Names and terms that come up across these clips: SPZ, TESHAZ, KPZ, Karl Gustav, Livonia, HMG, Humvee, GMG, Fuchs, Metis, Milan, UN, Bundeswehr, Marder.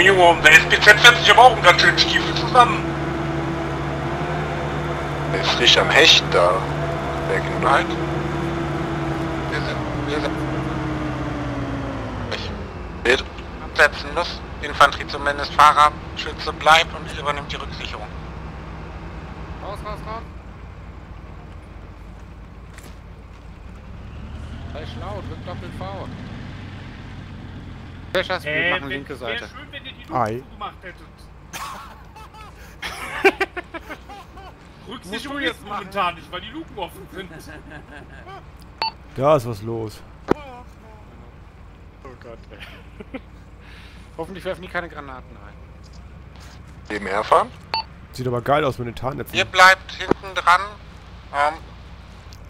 Junge, der SPZ fährt sich aber auch ganz schön Stiefel zusammen. Der ist nicht am Hecht da. Der knallt. Absetzen muss, Infanterie zumindest, Fahrer, Schütze bleibt und übernimmt die Rücksicherung. Raus, raus, raus. Sei schlau, drück Doppel-V. Wir machen linke Seite. Wäre schön, wenn ihr die Luft zugemacht hättet. Rücksicherung jetzt momentan nicht, weil die Luken offen sind. Da ist was los. Oh Gott, ey. Hoffentlich werfen die keine Granaten ein. Nebenher fahren? Sieht aber geil aus mit den Tarnnäpfen. Ihr bleibt hinten dran.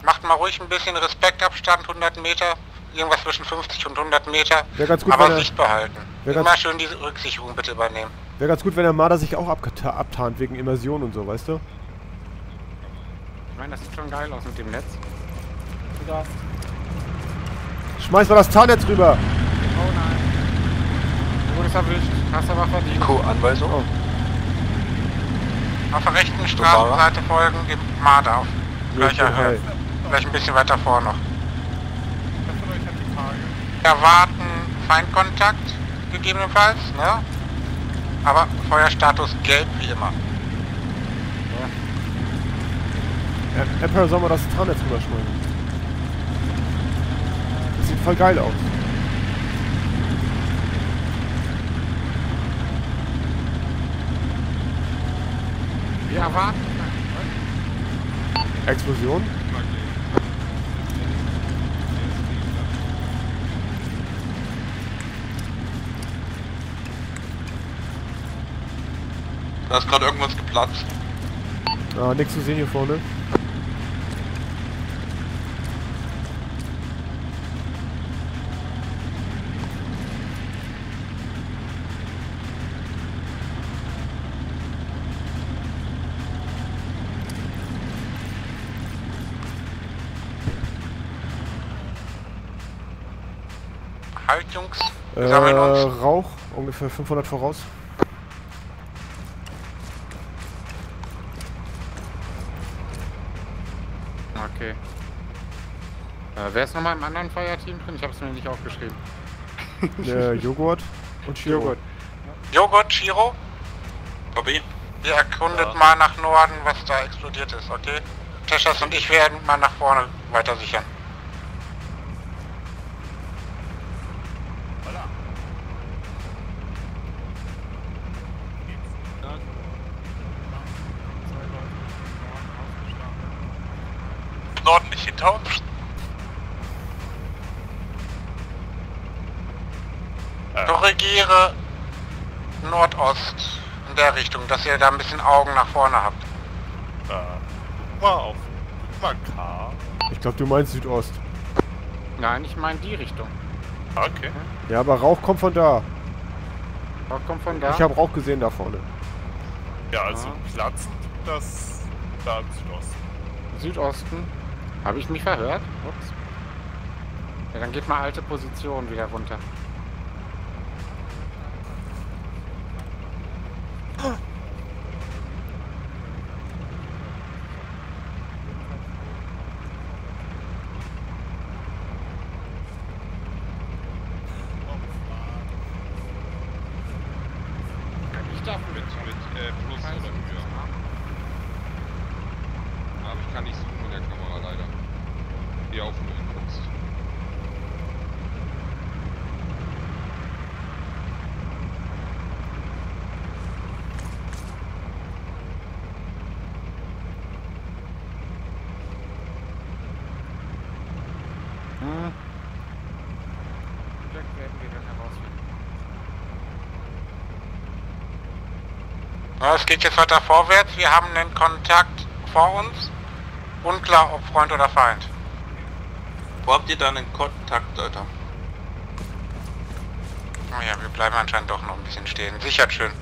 Macht mal ruhig ein bisschen Respektabstand, 100 Meter. Irgendwas zwischen 50 und 100 Meter. Ganz gut, aber Sicht behalten. Immer schön diese Rücksicherung bitte übernehmen. Wäre ganz gut, wenn der Marder sich auch abtarnt wegen Immersion und so, weißt du? Nein, das sieht schon geil aus mit dem Netz. Ja. Schmeiß mal das Tarnnetz rüber! Oh nein. Du wurdest erwischt. Hast aber verdient. Anweisung. Auf der rechten Straßenseite folgen, gib Marder auf. Gleich ein bisschen weiter vor noch. Erwarten Feindkontakt, gegebenenfalls, ne? Aber Feuerstatus gelb wie immer. Ja. Emperor, soll man das Tarnnetz rüberschmeißen? Das sieht voll geil aus. Wir erwarten. Explosion. Da ist gerade irgendwas geplatzt. Ah, nichts zu sehen hier vorne. Halt, Jungs. Wir sammeln uns. Rauch, ungefähr 500 voraus. Okay. Wer ist nochmal im anderen Feierteam drin? Ich hab's mir nicht aufgeschrieben. Joghurt und Chiro. Joghurt, Chiro. Bobby. Ihr erkundet mal nach Norden, was da explodiert ist, okay? Teschas und ich werden mal nach vorne weiter sichern. Norden nicht hinter uns. Korrigiere Nordost in der Richtung, dass ihr da ein bisschen Augen nach vorne habt. Wow. Ich glaube, du meinst Südost. Nein, ich meine die Richtung. Okay. Ja, aber Rauch kommt von da. Rauch kommt von da? Ich habe Rauch gesehen da vorne. Ja, also platzt das da im Südosten. Habe ich mich verhört? Ups. Ja, dann geht mal alte Position wieder runter. Ich darf mit Plus oder Mühe. Aber ich kann nicht zoomen mit der Kamera leider. Die auf den Fuchs. Vielleicht werden wir dann herausfinden. Ja, es geht jetzt weiter vorwärts. Wir haben einen Kontakt vor uns. Unklar, ob Freund oder Feind. Wo habt ihr dann einen Kontakt, Alter? Oh ja, wir bleiben anscheinend doch noch ein bisschen stehen. Sichert schön.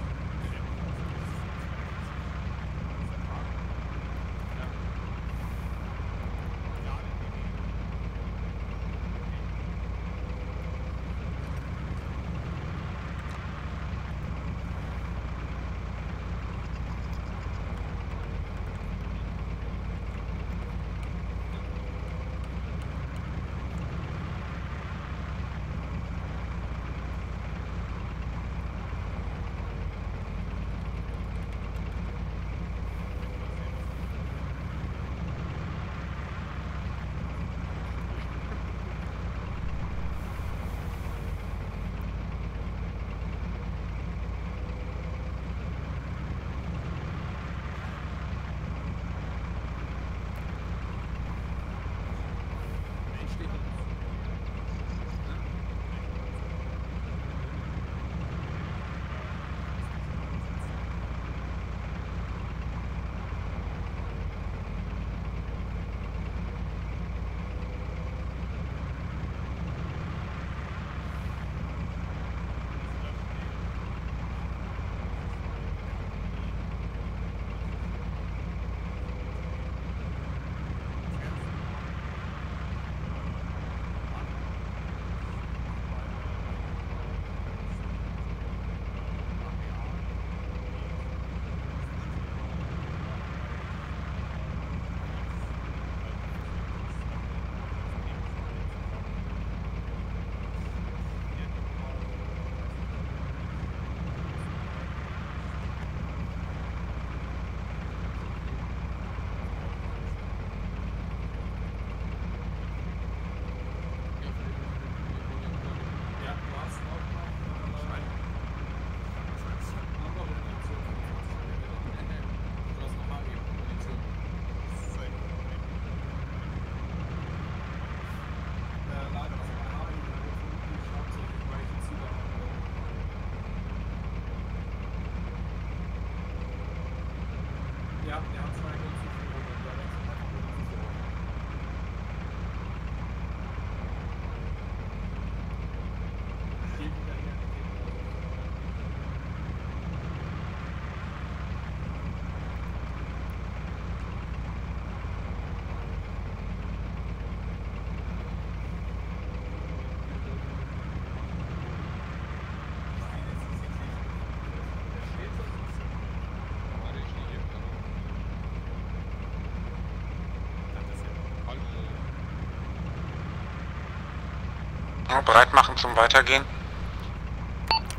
Bereit machen zum Weitergehen.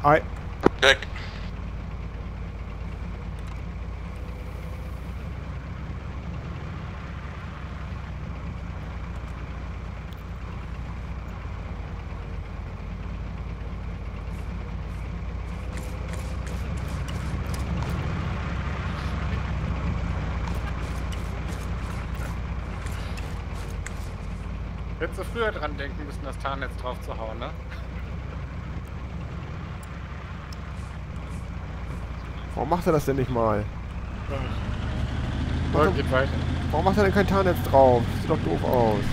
Hi. Weg. Hättest du früher dran denken müssen, das Tarnnetz drauf zu hauen, ne? Warum macht er das denn nicht mal? Warum, geht weiter. Warum macht er denn kein Tarnnetz drauf? Sieht doch doof aus.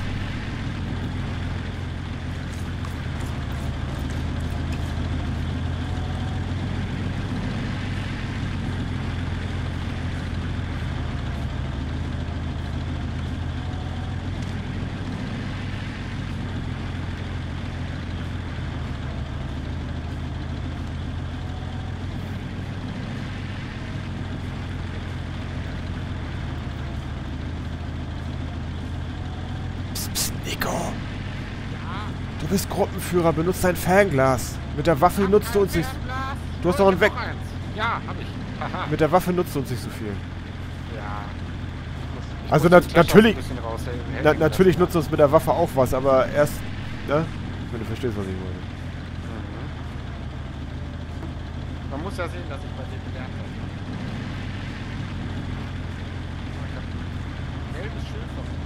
Du bist Gruppenführer, benutzt dein Fernglas. Mit der Waffe nutzt du uns nicht... Du hast doch einen weg... Ja, hab ich. Aha. Mit der Waffe nutzt du uns nicht so viel. Ja. Also natürlich nutzt du uns mit der Waffe auch was, aber erst... Ne? Wenn du verstehst, was ich meine. Mhm. Man muss ja sehen, dass ich bei dir gelernt habe. Ich hab ein gelbes Schild von mir.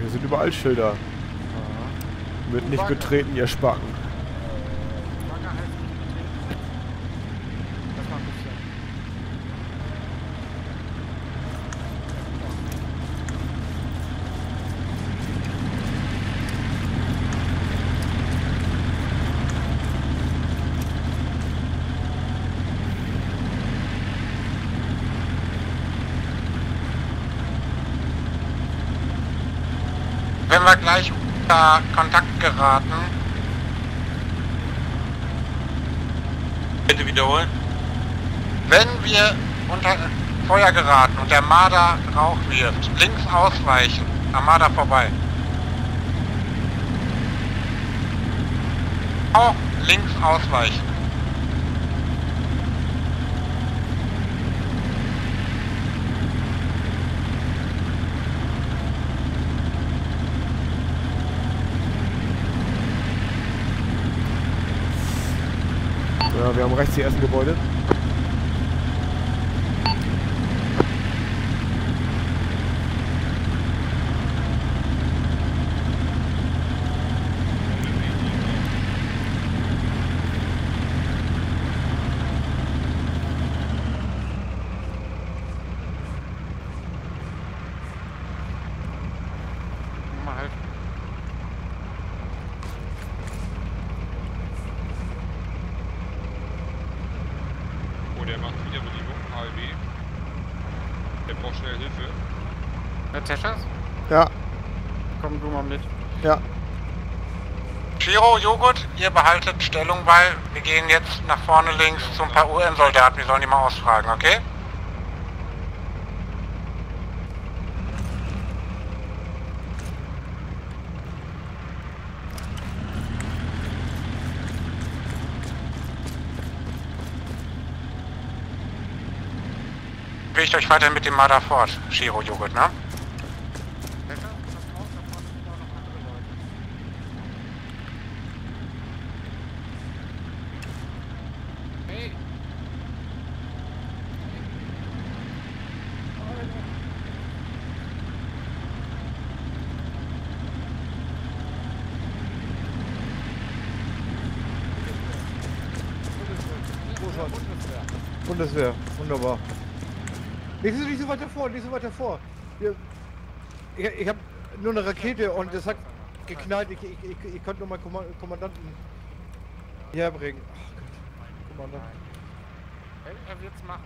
Hier sind überall Schilder. Ja. Wird nicht betreten, ihr Spacken. Bagger heißt nicht betreten. Das war ein bisschen. Wenn wir gleich unter Kontakt geraten. Bitte wiederholen. Wenn wir unter Feuer geraten und der Marder Rauch wirft, links ausweichen, am Marder vorbei. Auch links ausweichen. Ja, wir haben rechts die ersten Gebäude. Ja. Komm du mal mit. Ja. Shiro, Joghurt, ihr behaltet Stellung bei. Wir gehen jetzt nach vorne links zu ein paar UN-Soldaten. Wir sollen die mal ausfragen, okay? Bewegt euch weiter mit dem Marder fort, Shiro, Joghurt, ne? Bundeswehr, wunderbar. Nicht so weit davor, nicht so weit davor. Ich habe nur eine Rakete und es hat geknallt. Ich konnte nur meinen Kommandanten herbringen. Ach Gott, Kommandant. Er wird's machen.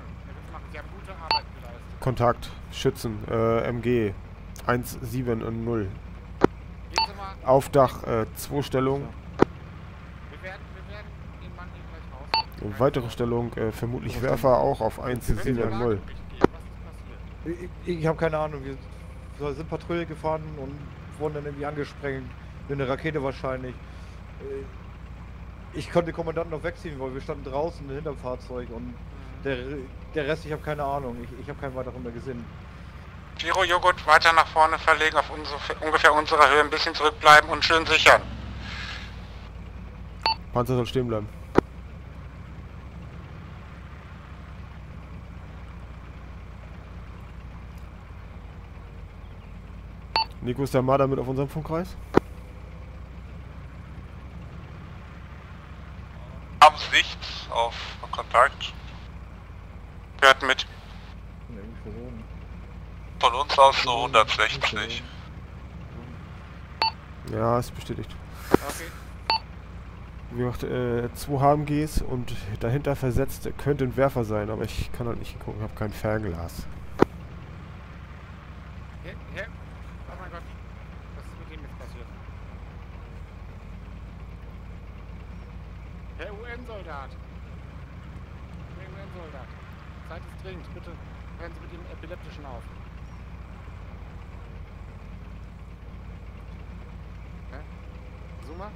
Sie haben gute Arbeit geleistet. Kontakt, Schützen, MG 170. Auf Dach, 2 Stellung. Weitere Stellung, vermutlich Werfer auch auf 170. Ich habe keine Ahnung, wir sind Patrouille gefahren und wurden dann irgendwie angesprengt, mit einer Rakete wahrscheinlich. Ich konnte den Kommandanten noch wegziehen, weil wir standen draußen hinterm Fahrzeug und der Rest, ich habe keine Ahnung, ich habe keinen weiteren mehr gesehen. Giro Joghurt weiter nach vorne verlegen, auf ungefähr unserer Höhe ein bisschen zurückbleiben und schön sichern. Panzer soll stehen bleiben. Nico, ist der Marder mit auf unserem Funkkreis? Haben Sicht auf Kontakt. Hört mit. Von uns aus so 160. Ja, ist bestätigt. Okay. Wie gesagt, 2 HMGs und dahinter versetzt könnte ein Werfer sein, aber ich kann halt nicht gucken, ich habe kein Fernglas. Ja. Soldat! Der UN-Soldat! Zeit ist dringend, bitte hören Sie mit dem Epileptischen auf. Hä? Suma?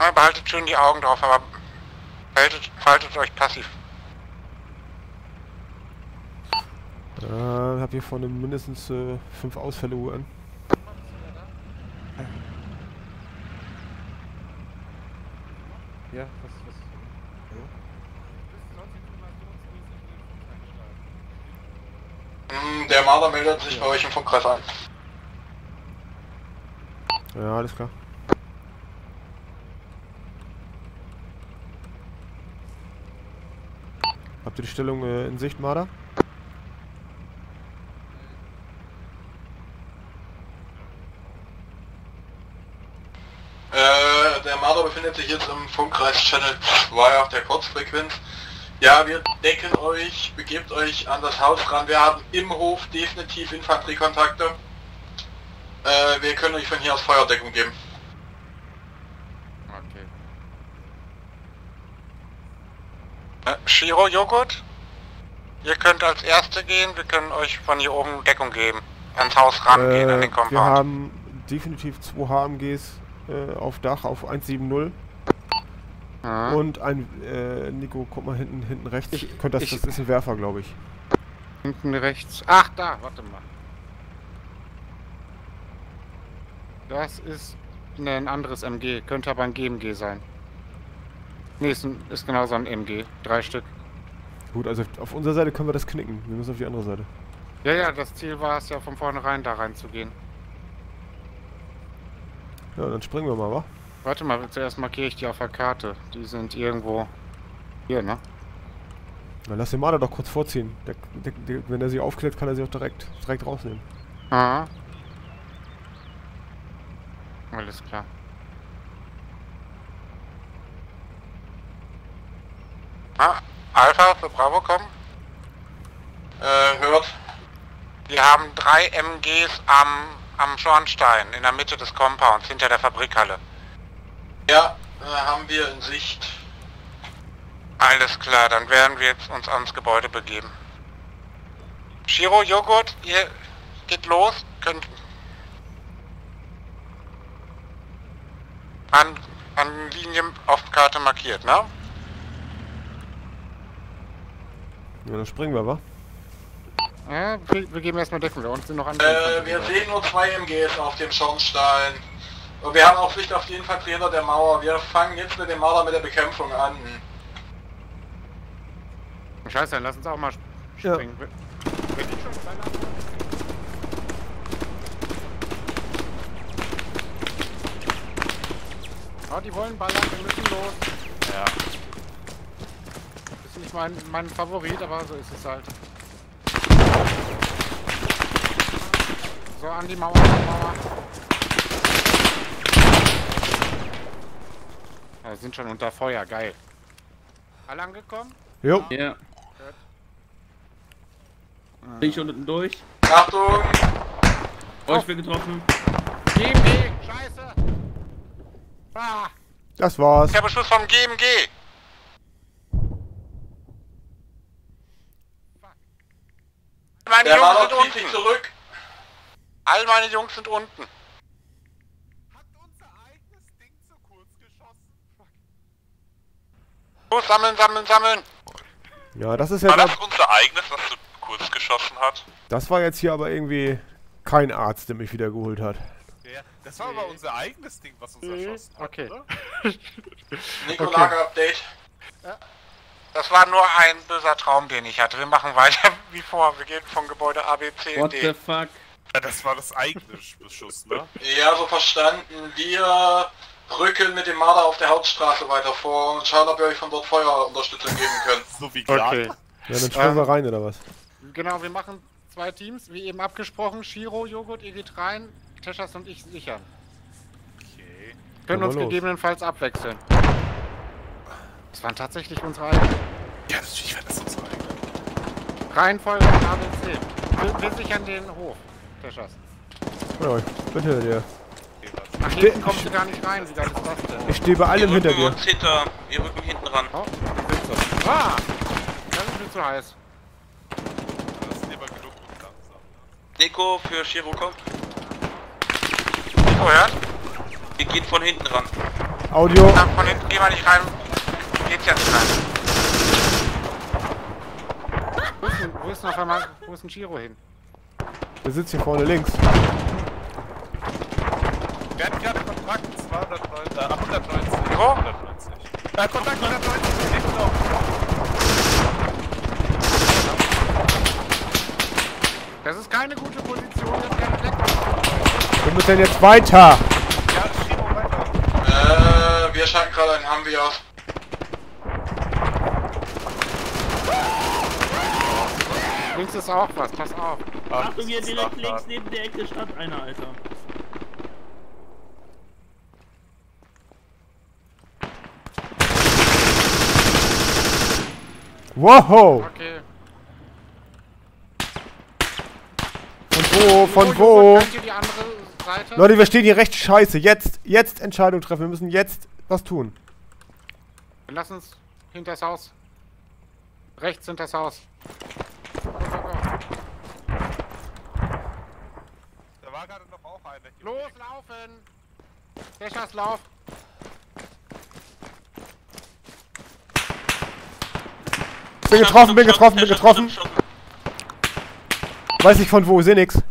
Ja, behaltet schön die Augen drauf, aber verhaltet euch passiv. Ich habe hier vorne mindestens 5 Ausfälle UN. Ja, was? Ja. Der Marder meldet sich bei euch im Funkkreis an. Ja, alles klar. Habt ihr die Stellung in Sicht, Marder? Befindet sich jetzt im Funkkreis Channel 2 auf der Kurzfrequenz. Ja, wir decken euch, begebt euch an das Haus ran. Wir haben im Hof definitiv Infanteriekontakte. Wir können euch von hier aus Feuerdeckung geben. Okay. Shiro, Joghurt? Ihr könnt als Erste gehen, wir können euch von hier oben Deckung geben. Ans Haus ran gehen, an den Compound. Wir haben definitiv 2 HMGs. Auf Dach auf 170. Und ein Nico, guck mal hinten rechts. Das ist ein Werfer, glaube ich. Hinten rechts. Ach, da, warte mal. Das ist ein anderes MG. Könnte aber ein GMG sein. Nee, ist genauso ein MG. 3 Stück. Gut, also auf unserer Seite können wir das knicken. Wir müssen auf die andere Seite. Ja, ja, das Ziel war es ja von vornherein da reinzugehen. Ja, dann springen wir mal, wa? Warte mal, zuerst markiere ich die auf der Karte. Die sind irgendwo hier, ne? Na, lass den Marder doch kurz vorziehen. Wenn er sich aufklärt, kann er sie auch direkt rausnehmen. Aha. Alles klar. Ah, Alpha für Bravo kommen. Hört. Wir haben 3 MGs am Schornstein, in der Mitte des Compounds, hinter der Fabrikhalle. Ja, haben wir in Sicht. Alles klar, dann werden wir jetzt uns ans Gebäude begeben. Shiro, Joghurt, ihr geht los, könnt an Linien auf Karte markiert, ne? Ja, dann springen wir, wa? Ja, wir geben erstmal Deckung, da unten sind noch andere. Wir sehen nur 2 MGs auf dem Schornstein. Und wir haben auch Sicht auf die Infanterie hinter der Mauer. Wir fangen jetzt mit dem Marder mit der Bekämpfung an. Scheiße, dann lass uns auch mal springen. Ja. Oh, die wollen ballern, wir müssen los. Ja. Ist nicht mein Favorit, aber so ist es halt. So, an die Mauer, an die Mauer. Ja, sind schon unter Feuer, geil. Alle angekommen? Jo. Ja. Bin ich unten durch? Achtung! Oh, ich bin getroffen. GMG, scheiße! Ah. Das war's. Der Beschuss vom GMG! Fuck. Meine Jungs sind unten zurück! All meine Jungs sind unten. Hat unser eigenes Ding zu kurz geschossen? Los, sammeln, sammeln, sammeln! Ja, das ist ja... War das unser eigenes, was zu kurz geschossen hat? Das war jetzt hier aber irgendwie kein Arzt, der mich wieder geholt hat. Ja, das war aber unser eigenes Ding, was uns erschossen hat, okay. Nico-Lager-Update. Ja. Das war nur ein böser Traum, den ich hatte. Wir machen weiter wie vor. Wir gehen vom Gebäude A, B, C, What D. What the fuck? Ja, das war das eigene Beschuss, ne? Ja, so verstanden. Wir rücken mit dem Marder auf der Hauptstraße weiter vor und schauen, ob wir euch von dort Feuerunterstützung geben könnt. So wie klar. Okay. Ja, dann springen wir rein, oder was? Genau, wir machen 2 Teams, wie eben abgesprochen. Shiro, Joghurt, ihr geht rein, Teschas und ich sichern. Okay. Können uns gegebenenfalls abwechseln. Das waren tatsächlich unsere eigenen. Ja, natürlich war das unsere eigenen. Reihenfolge ABC. Wir sichern den Hof. Teschas. Ja, ich bin hinter dir. Nach hinten kommst du gar nicht rein, wie das ist das denn? Ich stehe bei allem hinter dir. Wir rücken hinten ran. Oh, ah! Das ist mir zu heiß. Das sind aber genug langsam. Nico für Shiro kommt. Nico hört? Wir gehen von hinten ran. Audio. Dann von hinten gehen wir nicht rein. Geht's ja nicht rein. Wo ist denn Shiro hin? Der sitzt hier vorne links. Wir hatten gerade Kontakt 190. Wo? 190. Kontakt 190. Das ist keine gute Position. Wir müssen jetzt weiter. Ja, Shiro weiter. Wir scheinen gerade einen Humvee aus. Links ist auch was, pass auf. Achtung, hier direkt links neben der Ecke stand einer, Alter. Wow! Okay. Von wo? Leute, wir stehen hier recht scheiße. Jetzt Entscheidung treffen. Wir müssen jetzt was tun. Wir lassen uns hinter das Haus. Rechts hinter das Haus. Da war gerade noch auch eine. Loslaufen! Der Schasslauf! Bin getroffen, bin getroffen, bin getroffen! Weiß nicht von wo, seh nix.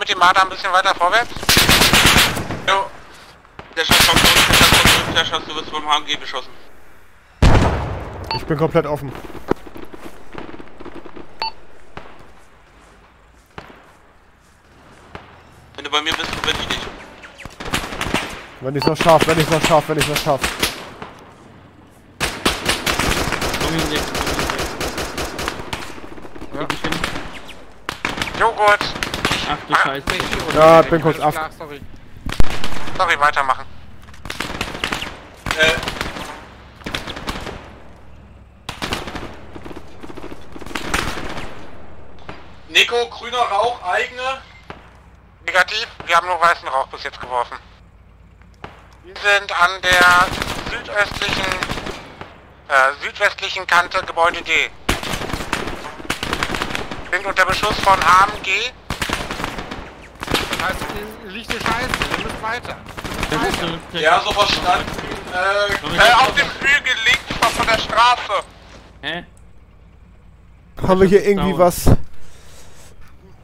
Mit dem Marder ein bisschen weiter vorwärts. Jo. Der Schuss kommt zurück, der Schuss kommt zurück, der Schuss, du wirst vom HMG beschossen. Ich bin komplett offen. Wenn du bei mir bist, bin ich nicht. Wenn ich's noch schaff, wenn ich's noch schaff, wenn ich's noch schaff. Ja. Jo Gott. Ach du Scheiße. Ja, ich bin kurz ab. Sorry. Sorry, weitermachen. Nico, grüner Rauch, eigene. Negativ, wir haben nur weißen Rauch bis jetzt geworfen. Wir sind an der südwestlichen Kante Gebäude D. Sind unter Beschuss von HMG. Also liegt der Scheiße, ihr müsst weiter. Ja, so verstanden. Auf dem Flügel liegt was von der Straße. Hä? Haben wir hier irgendwie was?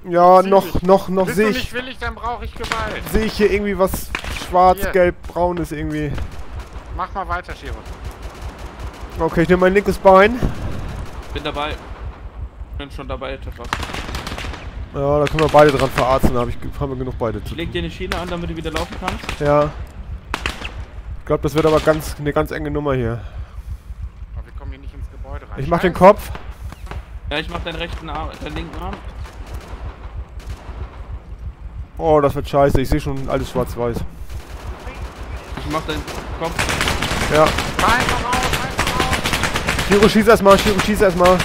Ja, noch sehe ich. Wenn ich will, dann brauche ich Gewalt. Sehe ich hier irgendwie was schwarz-gelb-braunes irgendwie. Mach mal weiter, Schiro. Okay, ich nehme mein linkes Bein. Bin dabei. Bin schon dabei, Teffer. Ja, da können wir beide dran verarzen, da haben wir genug beide zu. Ich leg dir eine Schiene an, damit du wieder laufen kannst. Ja. Ich glaube, das wird aber eine ganz enge Nummer hier. Aber wir kommen hier nicht ins Gebäude rein. Ich mach den Kopf. Ja, ich mach deinen rechten Arm, deinen linken Arm. Oh, das wird scheiße, ich sehe schon alles schwarz-weiß. Ich mach deinen Kopf. Ja. Einfach raus, einfach raus. Shiro, schieß erstmal, Shiro, schieß erstmal.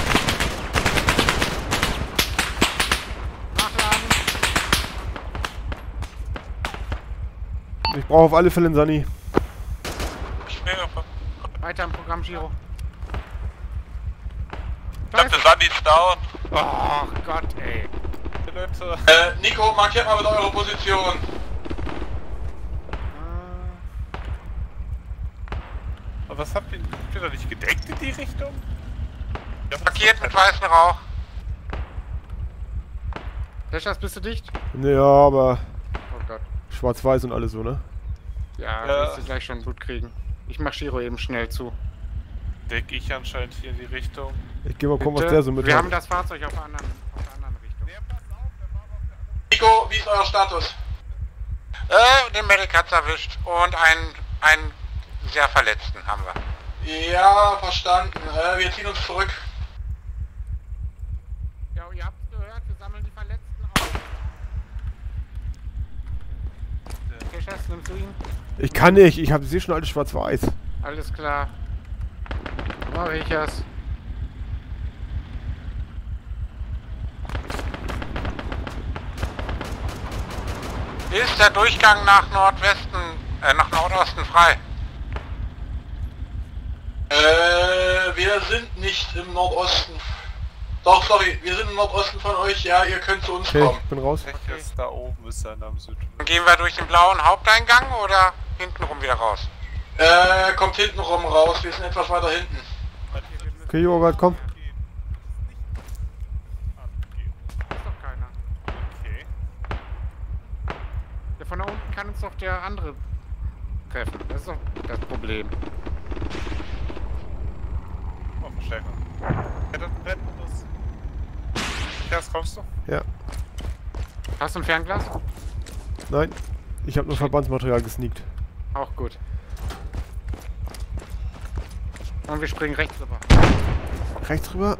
Ich brauche auf alle Fälle einen Sunny. Weiter im Programm, Giro. Ich glaub, der Sunny ist down. Oh Gott, ey. Nico, markiert mal mit eurer Position. Aber was habt ihr? Habt ihr da nicht gedeckt in die Richtung? Ja, markiert mit weißem Rauch. Deschers, bist du dicht? Ja, aber... Schwarz-Weiß und alles so, ne? Ja, das wirst du gleich schon gut kriegen. Ich mach Shiro eben schnell zu. Deck ich anscheinend hier in die Richtung. Ich geh mal gucken, was der so mit. Wir haben das Fahrzeug auf der anderen Richtung. Nico, wie ist euer Status? Den Medic hat's erwischt und einen sehr Verletzten haben wir. Ja, verstanden. Wir ziehen uns zurück. Ja, ihr habt's gehört, wir sammeln die Verletzten. Ich kann nicht, ich sehe schon alles schwarz-weiß. Alles klar. Mach ich das. Ist der Durchgang nach Nordosten frei? Wir sind nicht im Nordosten. Doch, sorry, wir sind im Nordosten von euch, ja, ihr könnt zu uns kommen. Ich bin raus. Okay. Da oben ist er am Süden. Gehen wir durch den blauen Haupteingang oder hintenrum wieder raus? Kommt hintenrum raus, wir sind etwas weiter hinten. Okay, Joghurt, komm. Da ist doch keiner. Okay. Der von da unten kann uns doch der andere treffen, das ist doch das Problem. Oh, Verstärkung. Das kommst du? Ja. Hast du ein Fernglas? Nein, ich habe nur Verbandsmaterial gesneakt. Auch gut. Und wir springen rechts rüber. Rechts rüber?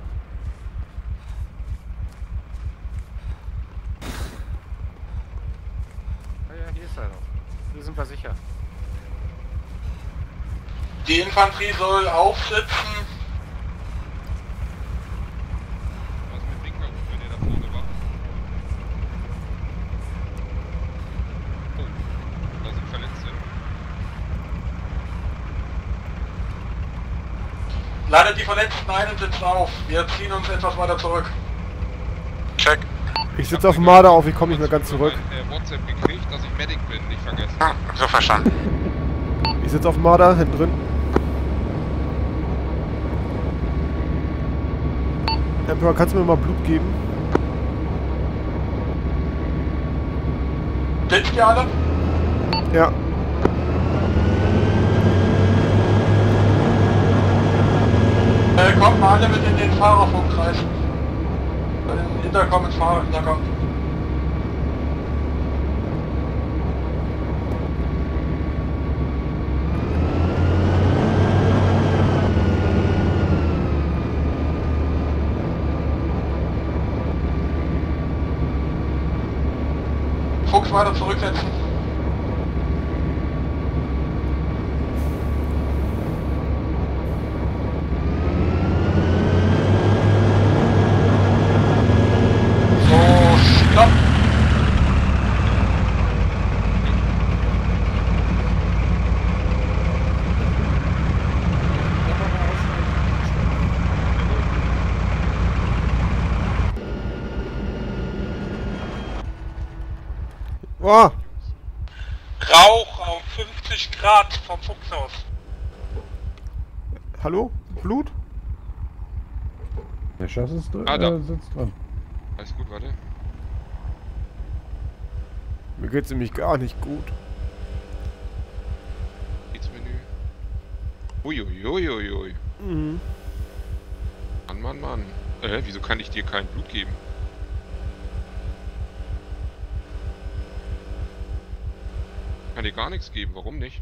Ja, hier ist er doch. Hier sind wir sicher. Die Infanterie soll aufsitzen. Ladet die Verletzten ein und sitzt auf. Wir ziehen uns etwas weiter zurück. Check. Ich sitze auf dem Marder auf, ich komme nicht mehr ganz zurück. Ich habe WhatsApp gekriegt, dass ich Medic bin, nicht vergessen. Ah, so verstanden. Ich sitze auf dem Marder, hinten drin. Emperor, kannst du mir mal Blut geben? Sitzt ihr alle? Ja. Kommt mal alle mit in den Fahrerfunk rein. Bei den Intercom ins Fahrerhintercom. Fuchs weiter zurücksetzen. Oh. Rauch auf 50 Grad vom Fuchshaus. Hallo? Blut? Der Schuss ist drin, sitzt dran. Alles gut, warte. Mir geht's nämlich gar nicht gut. Geht's Menü. Uiuiuiuiui. Mhm. Mann. Wieso kann ich dir kein Blut geben? Kann dir gar nichts geben, warum nicht?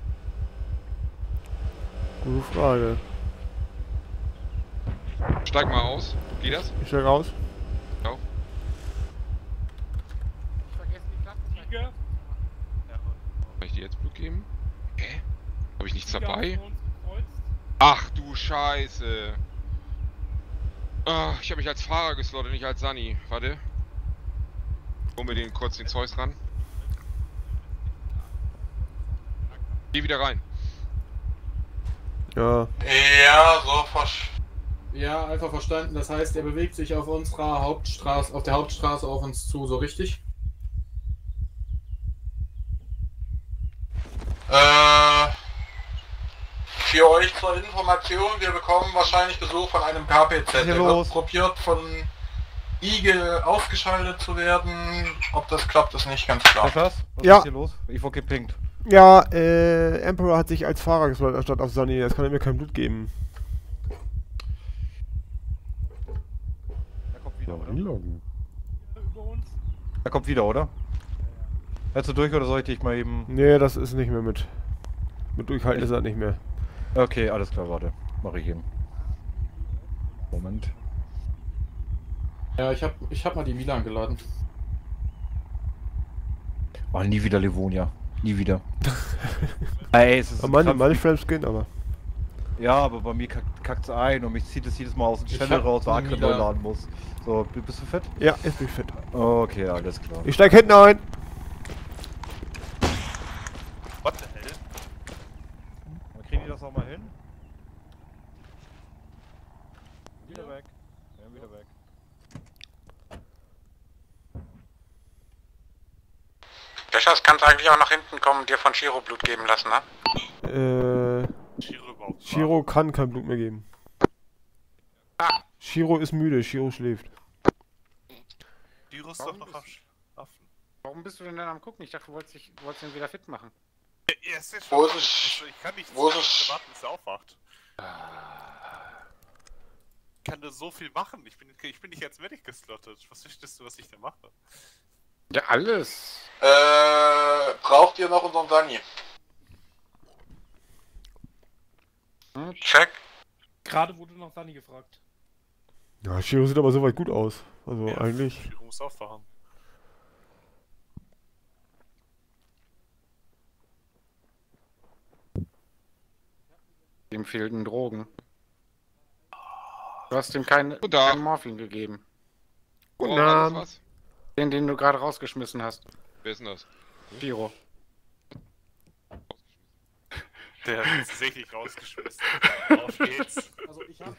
Gute Frage. Steig mal aus, geht das? Ich steig aus. Genau. Kann ich dir jetzt Blut geben? Hä? Hab ich nichts dabei? Ach du Scheiße! Ich habe mich als Fahrer geslottet, nicht als Sunny. Warte. Hol mir den kurz den Zeus ran. Geh wieder rein. Ja. Ja, so ja, einfach verstanden. Das heißt, er bewegt sich auf unserer Hauptstraße, auf der Hauptstraße auf uns zu, so richtig? Für euch zur Information, wir bekommen wahrscheinlich Besuch von einem KPZ. Der wird probiert von Igel ausgeschaltet zu werden. Ob das klappt, ist nicht ganz klar. Was ja. Ist hier los? Ich wurde gepinkt. Ja, Emperor hat sich als Fahrer geslottet anstatt auf Sunny, das kann er mir kein Blut geben. Er kommt wieder, ja, oder? Inloggen. Er kommt wieder, oder? Hältst du durch oder soll ich dich mal eben... Nee, das ist nicht mehr mit. Mit durchhalten ist das nicht mehr. Okay, alles klar, warte. Mach ich eben. Moment. Ja, ich hab mal die Mila angeladen. Oh, nie wieder Livonia. Nie wieder. Ey, es ist aber meine Frames-Skin, aber... Ja, aber bei mir kackt's ein und mich zieht es jedes Mal aus dem Channel raus, weil Akre neu laden muss. So, bist du fett? Ja, ich bin fett. Okay, alles klar. Ich steig hinten ein! What the hell? Kriegen die das auch mal hin? Wieder weg. Ja, wieder weg. Der Schass kannst eigentlich auch nach hinten kommen und dir von Shiro Blut geben lassen, ne? Shiro kann kein Blut mehr geben. Ah. Shiro ist müde, Shiro schläft. Shiro ist doch noch am Schlafen. Warum bist du denn dann am Gucken? Ich dachte, du wolltest ihn wieder fit machen. Ja, ist jetzt schon. Ich kann nicht warten, bis er aufwacht. Ich kann nur so viel machen. Ich bin nicht als Medic geslottet. Was möchtest du, was ich da mache? Ja, alles. Braucht ihr noch unseren Dani? Check. Gerade wurde noch Dani gefragt. Ja, Shiro sieht aber soweit gut aus. Also ja, eigentlich. Shiro muss auffahren. Dem fehlten Drogen. Du hast ihm kein Morphin gegeben. Guten Abend. Den du gerade rausgeschmissen hast. Wer ist denn das? Shiro. Der hat uns tatsächlich rausgeschmissen. Auf geht's. Also ich weiß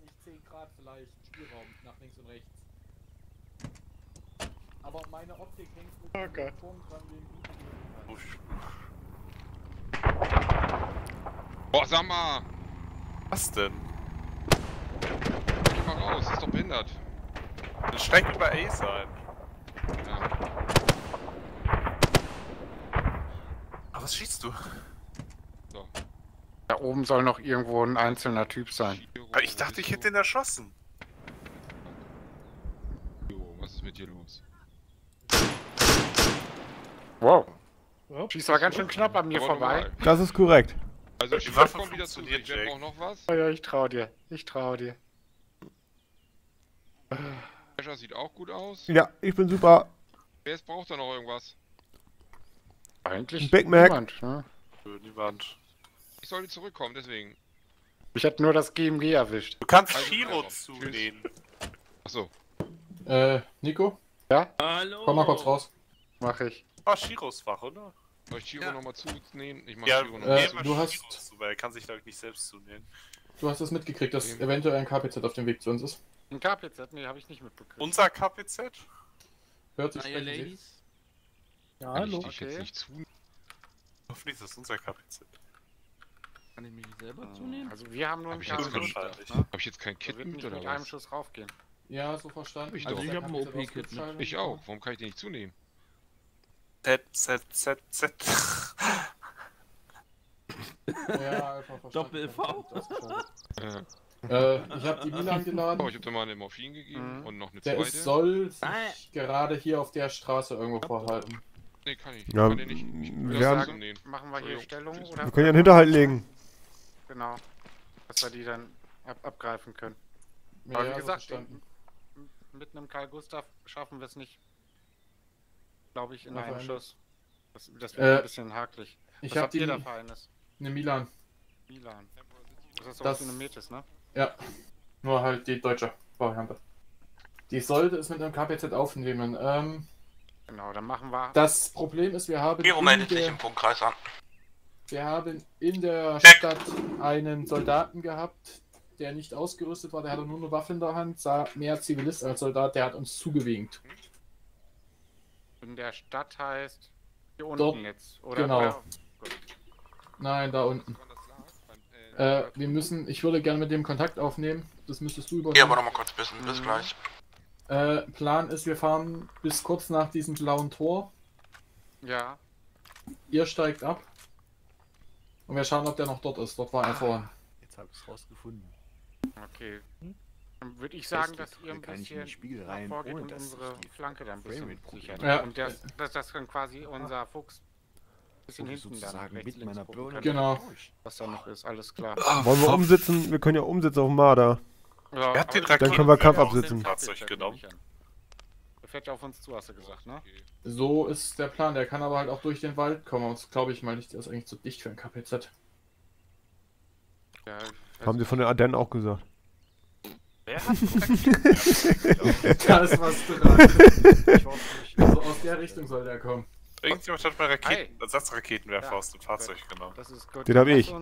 nicht, 10 Grad vielleicht Spielraum nach links und rechts. Aber meine Optik hängt mit dem Punkt dran, den ich nicht nehmen kann. Boah, sag mal! Was denn? Geh mal raus, ist doch behindert. Das steigt bei A sein. Ja. Aber was schießt du? So. Da oben soll noch irgendwo ein einzelner Typ sein. Aber ich dachte, ich hätte den erschossen. Was ist mit dir los? Wow. Schießt war ganz schön knapp an mir vorbei. Das ist korrekt. Also ich komm wieder zu dir, Jack. Auch noch was? Ja, ich trau dir. Ich trau dir. Asher sieht auch gut aus. Ja, ich bin super. Wer braucht da noch irgendwas? Eigentlich Big Mac. Niemand, ne? Niemand. Ich sollte zurückkommen, deswegen. Ich hatte nur das GMG erwischt. Du kannst also Shiro zunehmen. Achso. Nico? Ja? Hallo? Komm mal kurz raus. Mach ich. War Shiros Fach, oder? Soll ich Shiro nochmal zunehmen? Ich mach Shiro nochmal zu, weil er kann sich, glaube ich, nicht selbst zunehmen. Du hast es mitgekriegt, dass eventuell ein KPZ auf dem Weg zu uns ist. Ein KPZ? Nee, habe ich nicht mitbekommen. Unser KPZ? Hört sich Ladies? Ja, hallo. Ich jetzt nicht zu. Hoffentlich ist das unser KPZ. Kann ich mich selber zunehmen? Also wir haben nur einen KPZ. Hab ich jetzt kein Kit mit, oder was? Mit einem Schuss raufgehen. Ja, so verstanden. Hab ich also doch. Ich hab ein OP-Kit mit. Ich auch. Warum kann ich den nicht zunehmen? Z. Ja, einfach Doppel-V. Ich hab die Mila angeladen. Ich hab dir mal eine Morphin gegeben und noch eine zweite. Der soll sich gerade hier auf der Straße irgendwo verhalten. Nee, kann ich. Ja, kann ich nicht. Machen wir hier Stellung, oder? Wir können ja einen Hinterhalt legen. Genau. Dass wir die dann abgreifen können. Aber wie gesagt, mit einem Karl Gustav schaffen wir es nicht. Glaube ich, in einem Schuss. Das wäre ein bisschen hakelig. Was habt ihr da Feines? Eine Milan. Milan. Das ist auch so eine Metis, ne? Ja. Nur halt die deutsche Variante. Die sollte es mit einem KPZ aufnehmen. Genau, dann machen wir... Das Problem ist, wir haben... Giro meldet sich im Funkkreis an. Wir haben in der Stadt einen Soldaten gehabt, der nicht ausgerüstet war. Der hatte nur eine Waffe in der Hand, sah mehr Zivilist als Soldat. Der hat uns zugewinkt. In der Stadt heißt hier unten dort, jetzt, oder? Genau. Ja, nein, da unten. Wir müssen, ich würde gerne mit dem Kontakt aufnehmen. Das müsstest du übernehmen. Ja, aber noch mal kurz wissen. Bis gleich. Plan ist, wir fahren bis kurz nach diesem blauen Tor. Ja. Ihr steigt ab. Und wir schauen, ob der noch dort ist. Dort war er vorhin. Jetzt habe ich es rausgefunden. Okay. Dann würde ich sagen, dass ihr ein bisschen vorgeht und unsere Flanke dann ein bisschen sichert. Ja. Und dass das dann quasi unser Fuchs ein bisschen hinten dann mit meiner Birne. Genau. Was da noch ist, alles klar. Wollen wir umsitzen? Wir können ja umsitzen auf Marder. Ja, dann können wir Kampf absitzen. Der fährt ja auf uns zu, hast du gesagt, ne? So ist der Plan. Der kann aber halt auch durch den Wald kommen. Das glaube ich mal nicht. Der ist eigentlich zu dicht für ein KPZ. Ja, haben sie von den Ardennen auch gesagt. Wer hat da ist was dran. Ich hoffe nicht. Also aus der Richtung soll der kommen. Irgendjemand hat mal Ersatzraketenwerfer aus dem Fahrzeug genommen. Das ist gut. Den hab ich.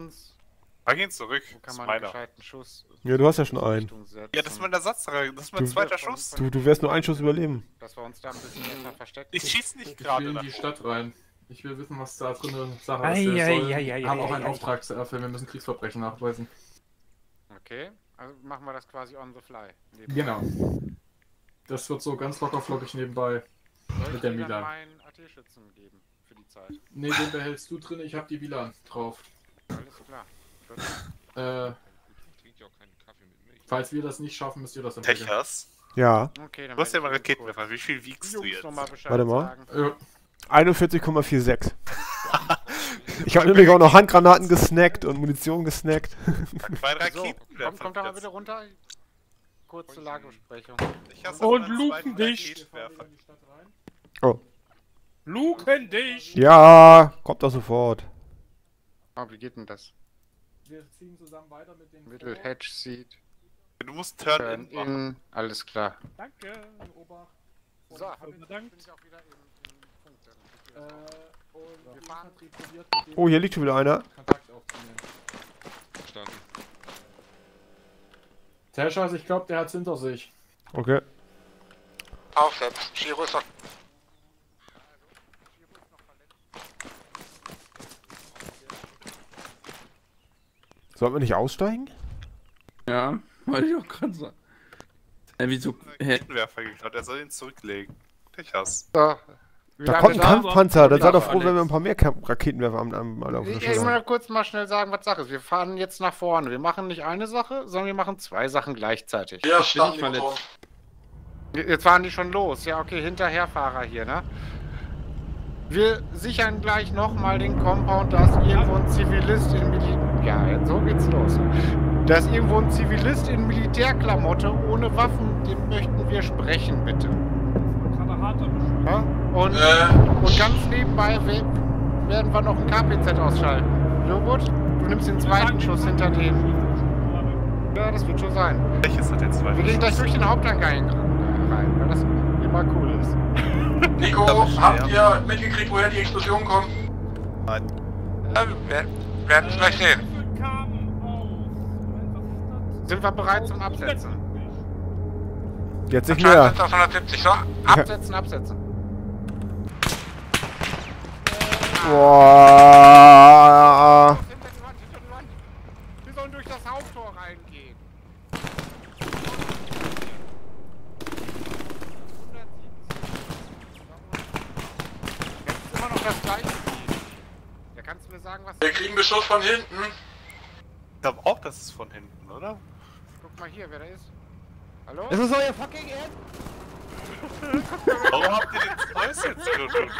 Da gehen zurück. Kann man einen Schuss ja, du hast ja schon einen. Ja, das ist mein Ersatzraketenwerfer. Das ist mein zweiter Schuss. Du wirst nur einen Schuss überleben. Dass wir uns da ein bisschen verstecken. Ich schieß nicht gerade. Ich will in die Stadt rein. Ich will wissen, was da drin Sache ist. Wir haben auch einen Auftrag zu erfüllen. Wir müssen Kriegsverbrechen nachweisen. Okay. Also machen wir das quasi on the fly. Nebenbei. Genau. Das wird so ganz locker flockig nebenbei mit der Milan. Soll ich dir meinen AT-Schützen geben für die Zeit? Ne, den behältst du drin, ich hab die Milan drauf. Alles klar. Falls wir das nicht schaffen, müsst ihr das entwickeln. Techers? Ja. Okay, dann du hast ja mal Raketenwerfer, wie viel wiegst du jetzt? Warte mal. 41,46. Ich habe nämlich auch noch Handgranaten gesnackt und Munition gesnackt. Bei Raketen. So, kommt da mal bitte runter. Kurze Lagebesprechung. Und lukendicht. Oh. Lukendicht. Ja, kommt doch sofort. Aber wie geht denn das? Wir ziehen zusammen weiter mit dem Middle Hedge Seed. Du musst Turn in. Alles klar. Danke, Obacht. So, danke. Oh, hier liegt schon wieder einer. Kontakt aufzunehmen. Verstanden. Terschas, ich glaube, der hat's hinter sich. Okay. Aufsetz. Giro ist noch. Sollten wir nicht aussteigen? Ja, wollte ich auch gerade sagen. Wieso? Hä? Er soll ihn zurücklegen. Techas. Da kommt ein Kampfpanzer, dann sei doch froh, wenn wir ein paar mehr Raketenwerfer am Laufen haben. Ich will mal kurz mal schnell sagen, was Sache ist. Wir fahren jetzt nach vorne. Wir machen nicht eine Sache, sondern wir machen zwei Sachen gleichzeitig. Ja, stimmt. Jetzt fahren die schon los. Ja, okay, Hinterherfahrer hier, ne? Wir sichern gleich nochmal den Compound, dass irgendwo ein Zivilist in Militär... Ja, so geht's los. Dass irgendwo ein Zivilist in Militärklamotte ohne Waffen, dem möchten wir sprechen, bitte. Ja? Und ganz nebenbei werden wir noch ein KPZ ausschalten. Lobot, du nimmst den zweiten Schuss hinter dem. Ja, das wird schon sein. Welches hat den zweiten? Wir gehen gleich durch den Haupteingang rein, weil das immer cool ist. Nico, habt ihr mitgekriegt, woher die Explosion kommt? Nein. Wir werden es gleich sehen. Sind wir bereit zum Absetzen? Jetzt nicht mehr. Auf 170, so. Absetzen, absetzen. Boah. Hinter die Wand, hinter die Wand. Wir sollen durch das Haupttor reingehen. 170. Das ist immer noch das gleiche Ziel. Da kannst du mir sagen, was... Wir kriegen Beschuss von hinten. Ich glaube auch, das ist von hinten, oder? Guck mal hier, wer da ist. Hallo? Ist das euer fucking Ernst? Warum habt ihr den Zeus jetzt geschossen?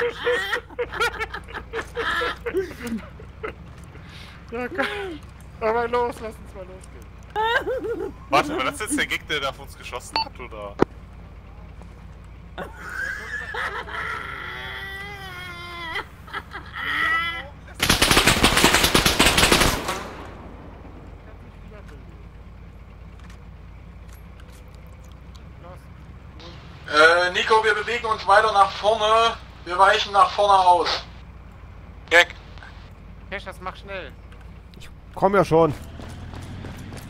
Ja, komm. Aber los, lass uns mal losgehen. Warte, war das jetzt der Gegner, der auf uns geschossen hat, oder? Nico, wir bewegen uns weiter nach vorne. Wir weichen nach vorne aus. Jack. Cash, das mach schnell. Ich komm ja schon.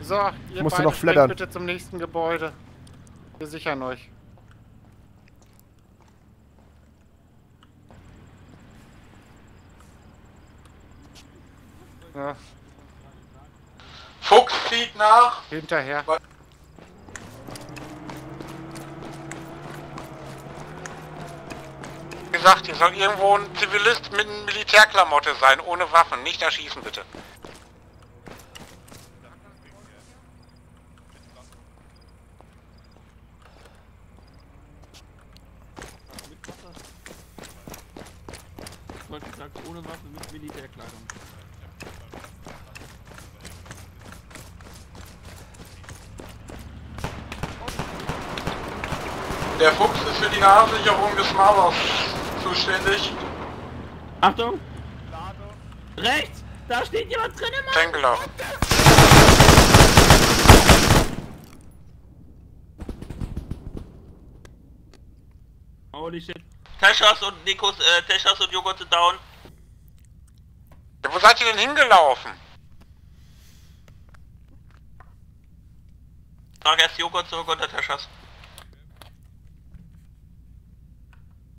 So, ihr musst beide noch flattern. Bitte zum nächsten Gebäude. Wir sichern euch. Ja. Fuchs zieht nach. Hinterher. Gesagt, hier soll irgendwo ein Zivilist mit Militärklamotte sein, ohne Waffen. Nicht erschießen, bitte. Ich wollte gesagt, ohne Waffen mit Militärkleidung. Der Fuchs ist für die Nahsicherung des Marder zuständig. Achtung! Lade. Rechts! Da steht jemand drin im Marder! Tankelaufen. Holy shit. Teschas und Nikos, Teschas und Joghurt sind down. Ja, wo seid ihr denn hingelaufen? Sag erst Joghurt zurück unter Teschas.